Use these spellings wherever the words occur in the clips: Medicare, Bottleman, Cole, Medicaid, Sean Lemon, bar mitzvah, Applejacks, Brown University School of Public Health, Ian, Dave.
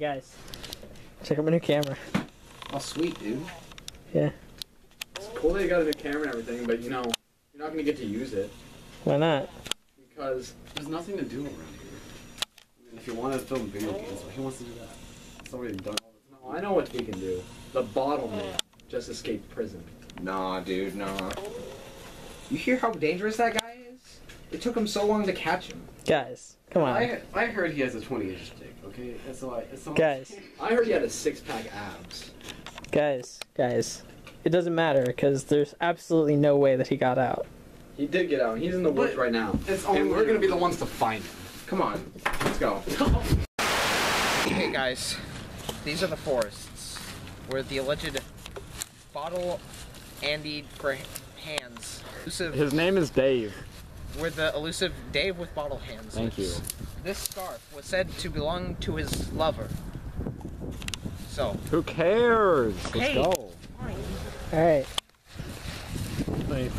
guys. Check out my new camera. Oh, sweet, dude. Yeah. It's cool that you got a new camera and everything, but you know, you're not going to get to use it. Why not? Because there's nothing to do around here. If you wanted to film video games, who wants to do that? Somebody done all this. No, I know what he can do. The Bottleman just escaped prison. Nah, dude, nah. You hear how dangerous that guy is? It took him so long to catch him. Guys, come on. I heard he has a 20-inch stick, okay? That's all guys. I heard he had a six-pack abs. Guys. It doesn't matter, because there's absolutely no way that he got out. He did get out. He's in the woods right now. And we're going to be the ones to find him. Come on. Let's go. Hey, guys. These are the forests where the alleged bottle Andy for hands. Elusive. His name is Dave. We're the elusive Dave with bottle hands. Thank you. This scarf was said to belong to his lover. So. Who cares? Okay. Let's go. Alright. Wait.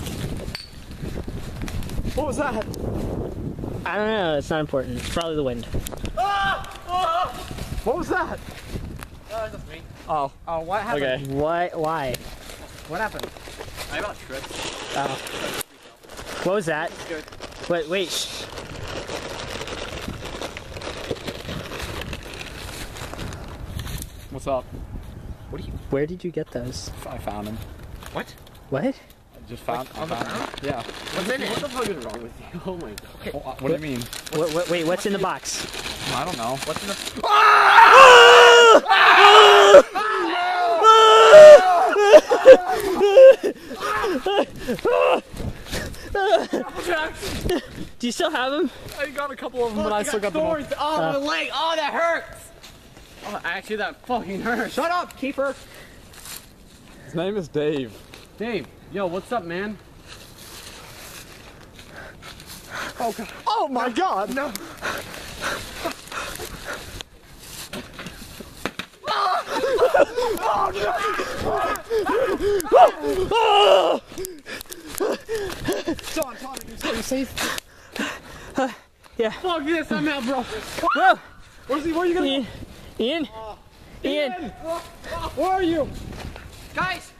What was that? I don't know. It's not important. It's probably the wind. Ah! Ah! What was that? Oh, that's me. Oh. Oh, what happened? Okay. What? Why? What happened? I got tripped. Oh. What was that? Wait. Shh. What's up? Where did you get those? I found them. What? I just found them. Yeah. What's in it? What the fuck is wrong with you? Oh my god. Okay. What do you mean? Wait, what's in the box? I don't know. What's in the... Ah! Ah! Ah! Applejacks! Do you still have them? I got a couple of them, but I still got them. Oh, my leg! Oh, that hurts! Oh, actually, that fucking hurts. Shut up, keeper! His name is Dave. Dave, yo, what's up, man? Oh, God. Oh, my God! No! Oh, no! Oh, John, are you safe? Yeah. Fuck this, I'm out, bro. Whoa! Where's he? Where are you going? Ian? Ian! Where are you? Guys!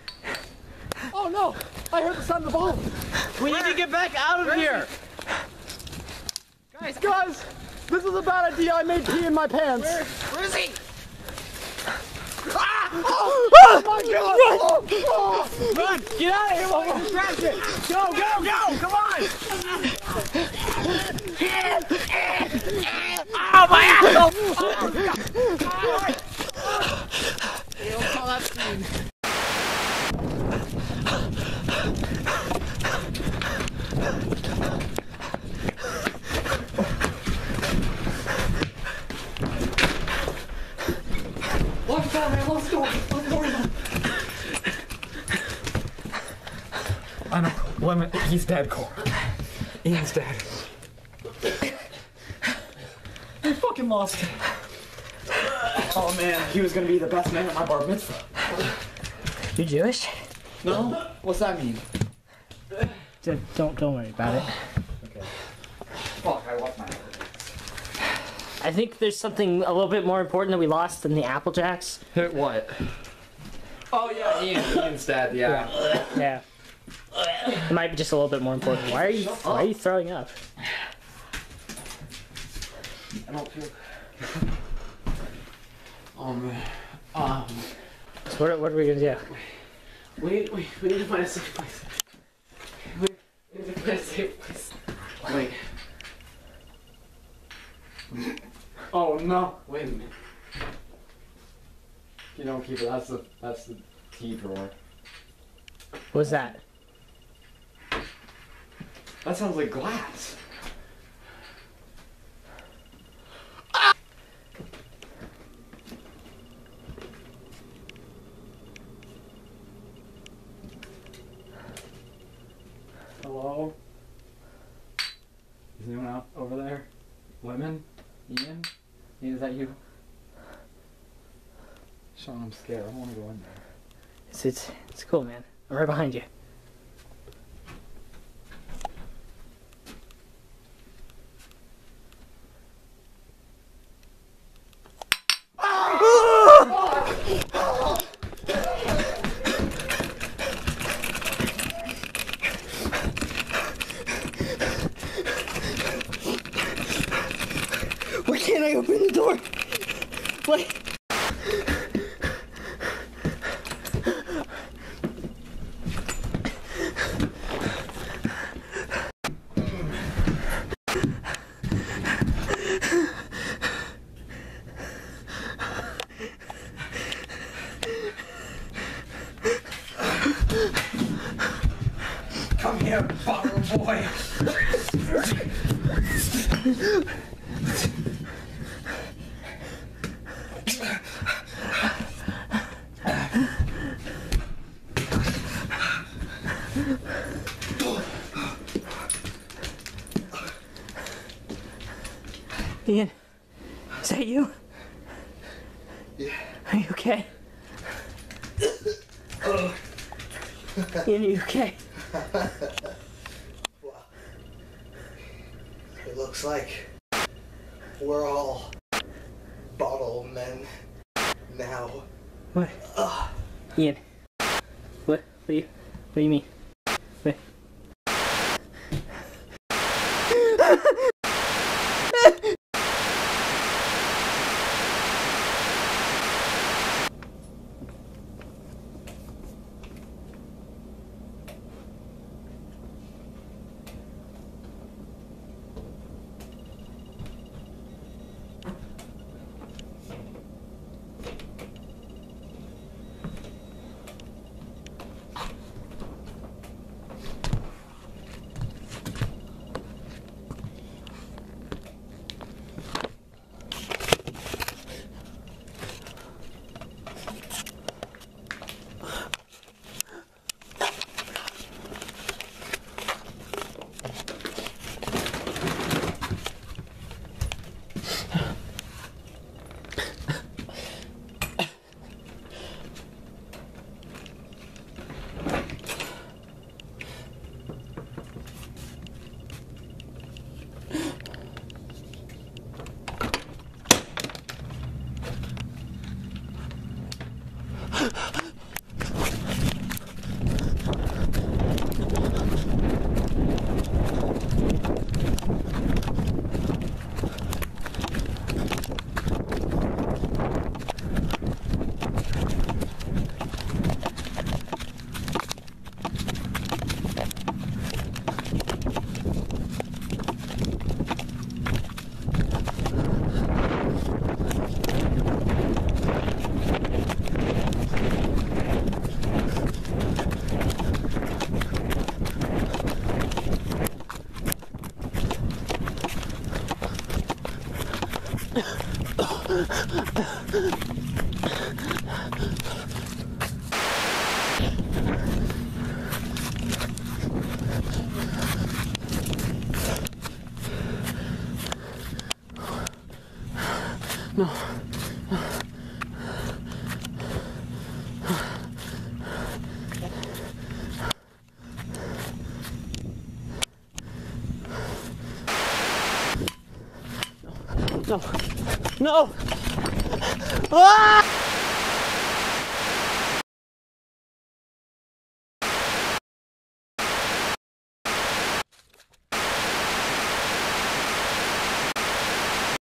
Oh no! I heard the sound of the bomb! We need to get back out of here! Guys! This is a bad idea! I made pee in my pants! Where is he? Ah! Oh my god! Run! Oh. Run! Get out of here! We'll distract it! Go! Come on! Oh my asshole! Oh my god! Don't call that scene. I know. Lemon. He's dead, Cole. Ian's dead. I fucking lost him. Oh man, he was gonna be the best man at my bar mitzvah. You Jewish? No. What's that mean? Don't worry about it. Okay. Fuck! I lost my. I think there's something a little bit more important that we lost than the Applejacks. What? Oh yeah, Ian's dead. Yeah. It might be just a little bit more important. Why are you throwing up? I don't feel good. So what are we gonna do? We need to find a safe place. We need to find a safe place. Wait. Oh no! Wait a minute. You don't keep it. That's the tea drawer. What's that? That sounds like glass. Ah! Hello? Is anyone out over there? Women? Ian? Ian, is that you? Sean, I'm scared. I don't want to go in there. It's cool, man. I'm right behind you. here, bottle boy. Ian, is that you? Yeah. Are you okay? Ian, are you okay? Well, it looks like we're all bottle men now. What? Ian, what do you mean? What? No. No. Ah!